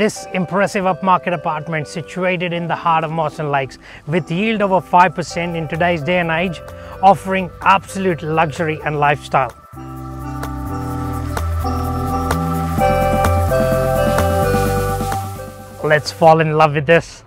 this impressive upmarket apartment situated in the heart of Mawson Lakes with yield over 5% in today's day and age, offering absolute luxury and lifestyle. Let's fall in love with this.